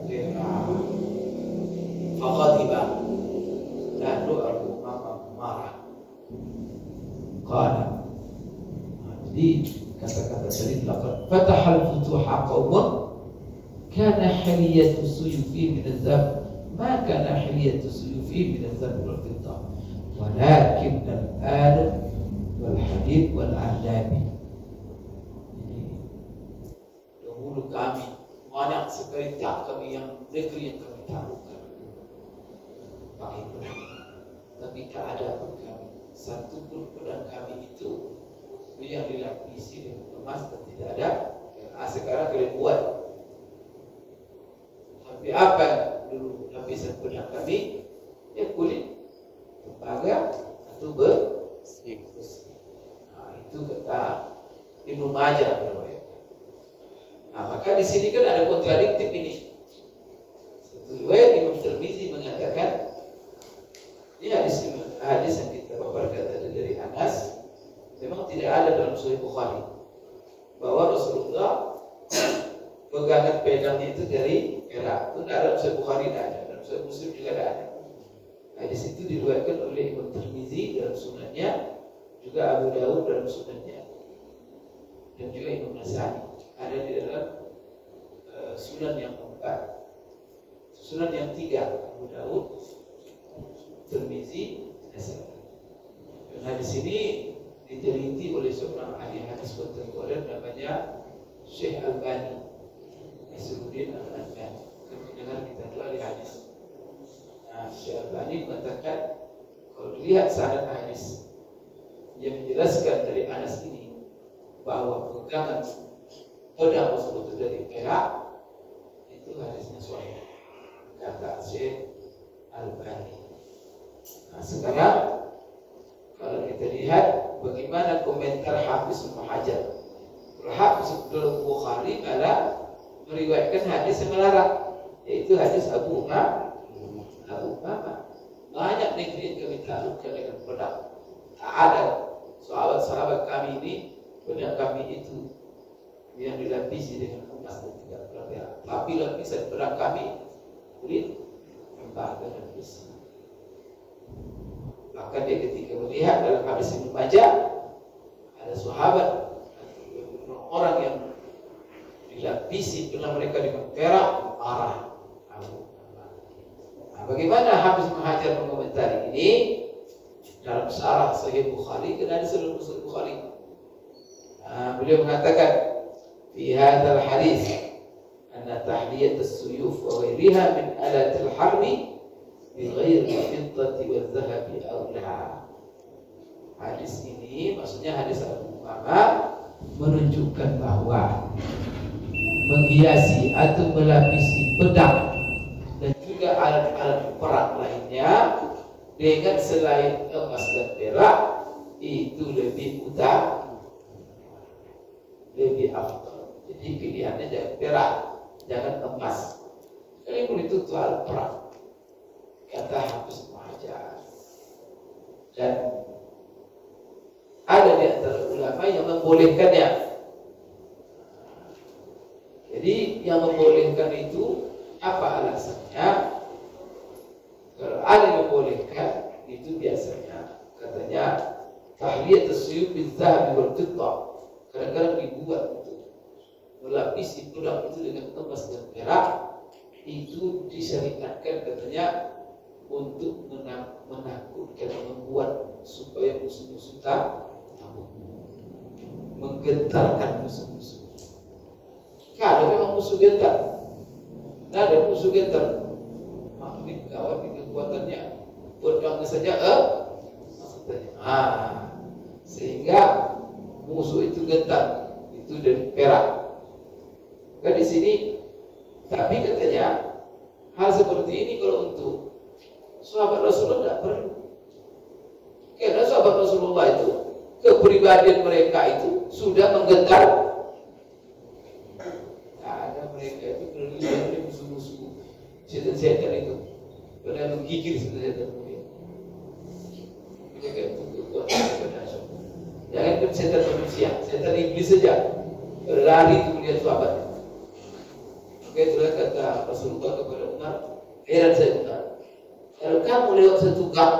Faqatibah. Lalu Abu Umamah marah. Qala. Jadi kata-kata sering lakukan. Fatahal futuha qawmun kana haliyatu suyufi min az-zab ma kana haliyatu suyufi min az-zab wal fiddah walakin al-al wal hadid wal a'labi. Dahulu kami banyak sekali tak kami yang negeri yang kami taruhkan pakai pedang, tapi tak ada pun kami satu pun pedang kami itu yang dilapisi dengan emas dan tidak ada. Nah, sekarang kalian buat. Tapi apa dulu lapisan pedang kami? Ya kulit tembaga atau besi. Nah, itu kata Ibnu Majah. Nah, maka di sini kan ada kontradiktif ini. Satu riwayat Imam Tirmizi mengatakan ini hadis yang kita paparkan tadi dari Anas. Memang tidak ada dalam Sahih Bukhari bahwa Rasulullah pegangan pedangnya itu dari perak. Itu tidak ada dalam Sahih Bukhari, tidak ada dalam Sahih Muslim juga tidak ada. Hadis itu diriwayatkan oleh Imam Tirmizi dalam sunannya, juga Abu Dawud dalam sunannya, dan juga Imam Nasa'i ada di dalam sunan yang keempat, sunan yang tiga Abu Dawud, Tirmizi, Nasa'i. Nah di sini diteliti oleh seorang ahli hadis kontemporer namanya Syekh Al-Bani. Disebutkan Al-Bani. Kemudian kita telah ahli hadis. Nah, Syekh Al-Bani mengatakan kalau dilihat sanad hadis yang menjelaskan dari Anas ini bahwa pegangan pedang Rasulullah dari perak itu hadisnya sahih, kata Syekh Al-Bani. Nah, sekarang kalau kita lihat bagaimana komentar Hafiz Ibnu Hajar. Hafiz Ibnu Bukhari malah meriwayatkan hadis yang melarang, yaitu hadis Abu Umamah. Banyak negeri yang kami taruhkan dengan pedang. Tak ada sahabat-sahabat kami ini, pedang kami itu yang dilapisi dengan emas dan tidak berperak. Tapi lapisan pedang kami murid lembaga hadis. Maka dia ketika melihat dalam hadis Ibn Majah ada sahabat, orang yang dilapisi gelang mereka dengan perak, marah. Nah, bagaimana Hafiz Ibnu Hajar mengomentari ini dalam syarah Sahih Bukhari, karena di seluruh Bukhari. Nah, beliau mengatakan fi hadzal hadis anna tahliyat as-suyuf wa ghairiha min alat al-harbi bi ghairi al-fiddati wal dhahabi awla. Hadis ini maksudnya hadis Abu Umamah menunjukkan bahwa menghiasi atau melapisi pedang dan juga alat-alat perang lainnya dengan selain emas dan perak itu lebih utama, lebih afdal. Jadi pilihannya jangan perak, jangan emas, kalaupun itu alat perang, kata Hafiz Ibnu Hajar. Dan ada di antara ulama yang membolehkannya. Jadi yang membolehkan itu apa alasannya? Kalau ada yang membolehkan itu biasanya katanya tahliyat as-suyub bil-dhahab wal-fidda, kadang-kadang dibuat itu melapisi pedang itu dengan emas dan perak, itu disyariatkan katanya untuk menakutkan, membuat supaya musuh-musuh takut, menggentarkan musuh-musuh. Kalau memang musuh gentar, nah ada musuh gentar, maklum kawan dengan kekuatannya, pedangnya saja maksudnya. Ah, sehingga musuh itu gentar, itu dari perak. Kan di sini, tapi katanya hal seperti ini kalau untuk sahabat Rasulullah tidak perlu, karena sahabat Rasulullah itu kepribadian mereka itu sudah menggentar. Setan-setan itu pernah menggigil setan-setan mulia. Mereka butuh kebenaran. Jangan kan setan manusia, setan iblis saja berlari kemudian sahabat. Maka itulah kata Rasulullah kepada Umar, heran saya Umar, kalau kamu lewat satu gang,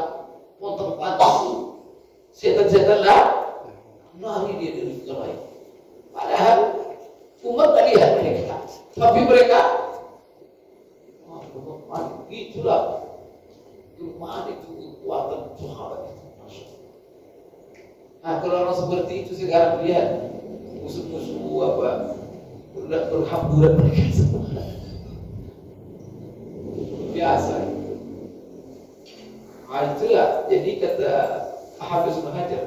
potong pantu, setan-setan lah, lari dia dari yang lain. Padahal Umar tak lihat mereka, tapi mereka itulah rumah itu kekuatan sahabat itu. Nah, kalau orang seperti itu sekarang lihat musuh-musuh apa berhamburan mereka semua biasa. Nah, itulah jadi kata Hafiz Ibnu Hajar,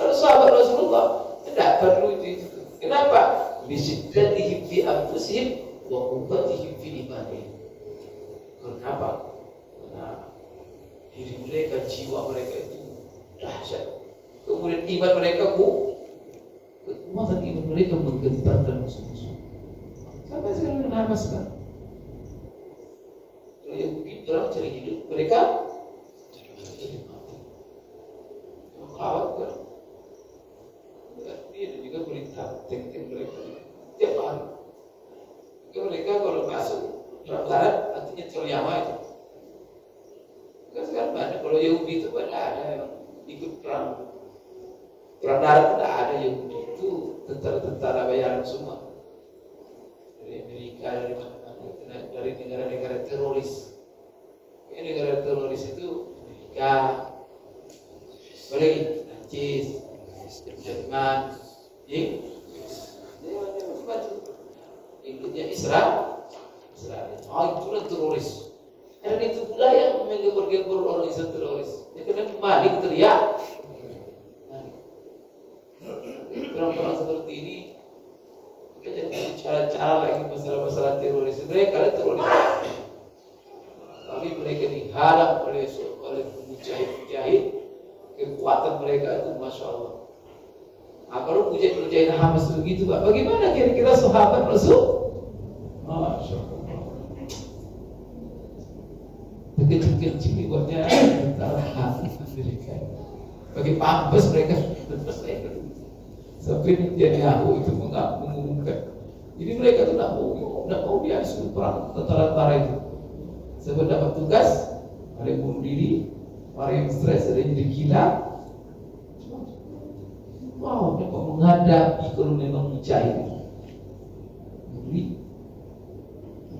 kalau sahabat Rasulullah tidak perlu itu. Kenapa? Bisiddatihim fi anfusihim wa quwwatihim fi imanihim. Kenapa? Karena diri mereka, jiwa mereka itu dahsyat. Kemudian iman mereka kekuatan iman mereka menggentarkan musuh-musuh. Sampai sekarang kenapa sekarang? Kalau yang begitu orang cari hidup, mereka cari mati. Kalau kawat kan, dia juga berita tentang mereka tiap hari. Mereka kalau masuk Barat artinya terliama itu. Kan sekarang banyak, kalau Yahudi itu pada ada yang ikut perang darat, tidak ada Yahudi itu tentara-tentara bayaran semua dari Amerika, dari mana-mana, dari negara-negara teroris. Ini negara teroris itu Amerika, apalagi Prancis, Jerman, Inggrisnya Israel. Oh, itulah teroris. Dan itu pula yang menggembur-gembur orang Islam teroris. Dia kena balik teriak. Perang-perang seperti ini, kita jadi bicara-cara lagi masalah-masalah teroris. Mereka teroris, tapi mereka dihalang oleh mujahid-mujahid. Kekuatan mereka itu masya Allah. Nah, kalau mujahid-mujahid Hamas begitu, bagaimana kira-kira sahabat Rasul? Masya Allah. Kecil-kecil buatnya tentara Amerika. Bagi pampes mereka sampai menjadi aku itu mengumumkan. Jadi mereka tuh tidak mau diasuh perang tentara-tentara itu. sebab dapat tugas, ada yang bunuh diri, ada yang stres, ada yang jadi gila. Wow, dapat menghadapi kalau memang dicari.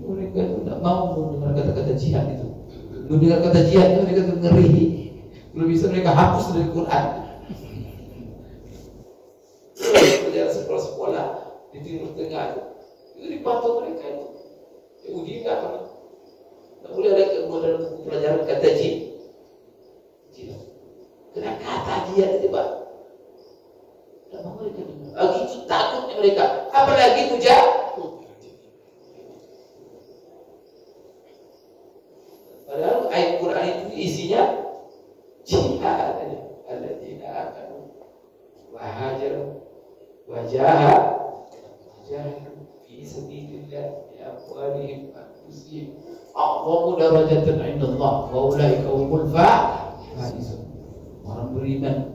Mereka itu tidak mau mendengar kata-kata jihad itu. Mendengar kata jihad itu mereka ngeri. Belum bisa mereka hapus dari Quran. Pelajar sekolah-sekolah di Timur Tengah itu dipatok mereka itu. Ya uji enggak kan? Tidak boleh ada kemudahan untuk pelajaran kata jihad. Karena kata jihad itu pak, tidak mau mereka dengar. Lagi itu takutnya mereka. Apalagi itu jahat. Padahal ayat Quran itu isinya jihad, alladzina amanu wa hajaru wa jahadu fi sabilillah bi amwalihim wa anfusihim a'dhamu darajatan 'indallah wa ulaika humul faizun. Orang beriman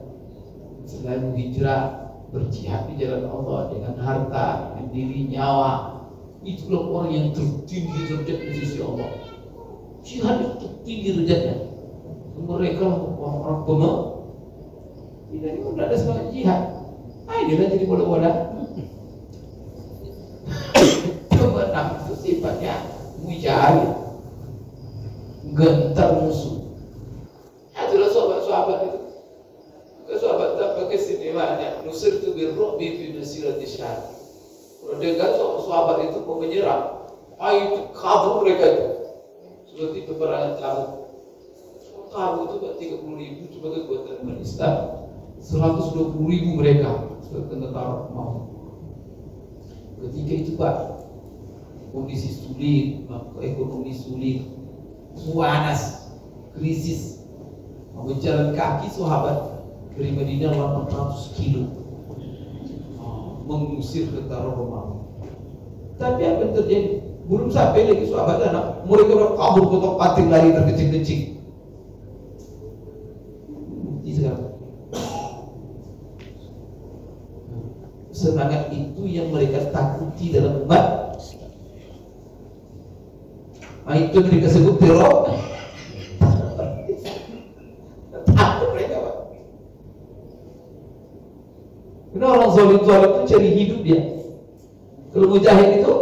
selalu hijrah, berjihad di jalan Allah dengan harta, dengan diri, nyawa. Itulah orang yang tertinggi derajatnya di sisi Allah. Jihad itu tinggi derajatnya. Mereka orang-orang penuh tidak ada semangat jihad. Ayolah jadi bola-bola. Coba nafsu sifatnya mujahid, gentar musuh. Itulah sahabat-sahabat itu. Sahabat tak pakai sinimanya. Nusir tu birro bibi nusirat isyad. Kalau dengar sahabat itu mau menyerang, itu kabur mereka itu. Seperti peperangan Tabu itu 30.000 cuma kekuatan umat Islam, 120.000 mereka sebagai tentara mau. Ketika itu pak, kondisi sulit, ekonomi sulit, panas, krisis. Mau jalan kaki sahabat dari Madinah 800 kilo mengusir tentara Romawi. Tapi apa yang terjadi? Belum sampai lagi sahabat anak, mereka kabur kotak pating lari terkecil-kecil. Ini sekarang serangan itu yang mereka takuti dalam umat. Nah itu mereka sebut teror. Takut mereka pak. Karena orang zalim itu cari hidup dia. Kalau mujahid itu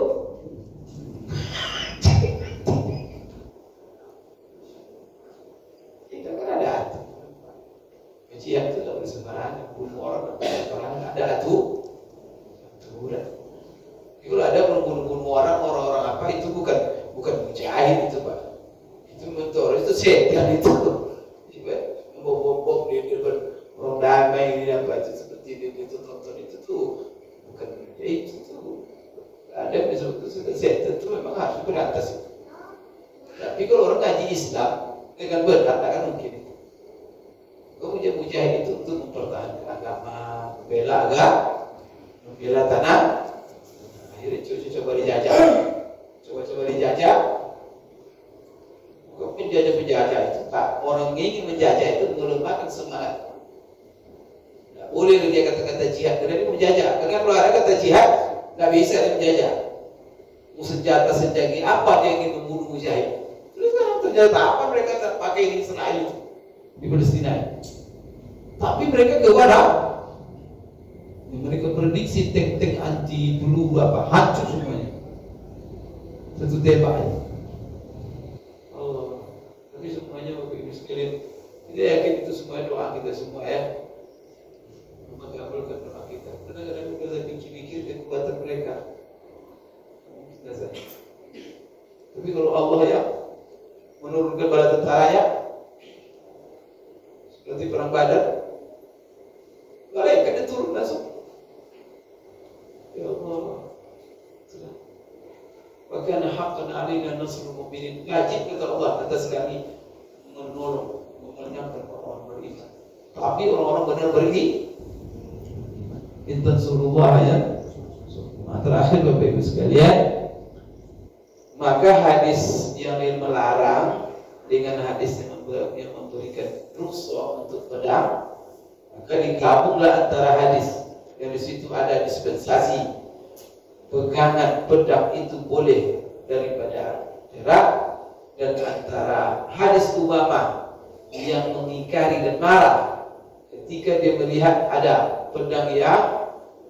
dan antara hadis Umamah yang mengingkari dan marah ketika dia melihat ada pedang yang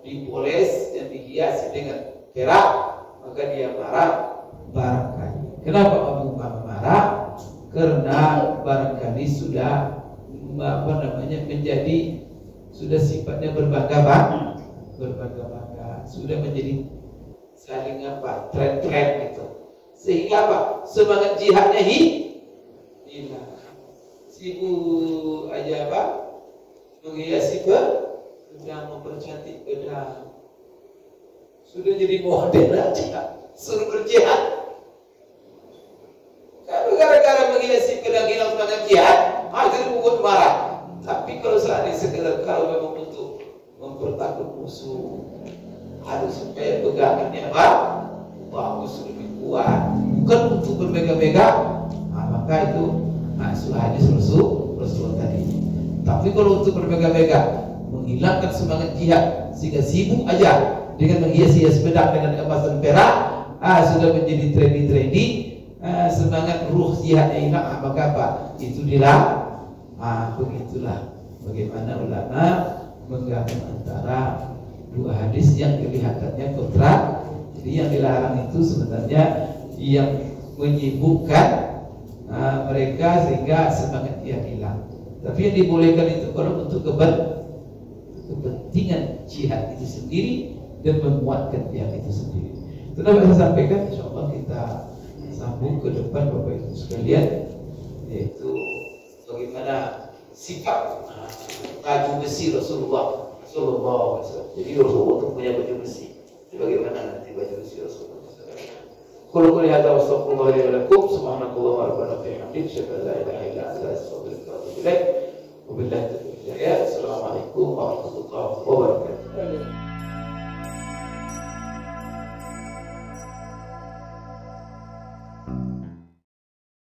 dipoles dan dihiasi dengan perak, maka dia marah. Barangkali kenapa Abu Umamah marah? Karena barangkali sudah menjadi sudah sifatnya berbangga-bangga, sudah menjadi saling apa, tren-tren gitu, sehingga apa, semangat jihadnya hilang. Sibuk aja apa, menghiasi pedang, mempercantik pedang, sudah jadi model aja, suruh berjihad. Kalau gara-gara menghiasi pedang hilang semangat jihad, akhirnya membuat marah. Tapi kalau saat ini sekedar kalau memang untuk mempertakut musuh, harus supaya pegangannya apa? Bagus, lebih kuat, bukan untuk bermega-mega. Nah, maka itu maksud hadis Rasul tadi. Tapi kalau untuk bermega-mega, menghilangkan semangat jihad sehingga sibuk aja dengan menghias-hias pedang dengan emasan perak, sudah menjadi trendy, semangat ruh jihadnya hilang, maka apa? Itu dilarang. Begitulah bagaimana ulama menggabung antara dua hadis yang kelihatannya kontra. Jadi yang dilarang itu sebenarnya yang menyibukkan mereka sehingga semangat dia hilang. Tapi yang dibolehkan itu kalau untuk kepentingan jihad itu sendiri dan menguatkan jihad itu sendiri. Itu dapat saya sampaikan. Insya Allah kita sambung ke depan Bapak Ibu sekalian, yaitu bagaimana sikap baju besi Rasulullah. Jadi Rasulullah itu punya baju besi. Bagaimana nanti baju besi Rasulullah? Kalau melihat Rasulullah SAW, subhanallahi wa bihamdihi, syukurlah ilaha illallah, subhanallahi wa bihamdihi.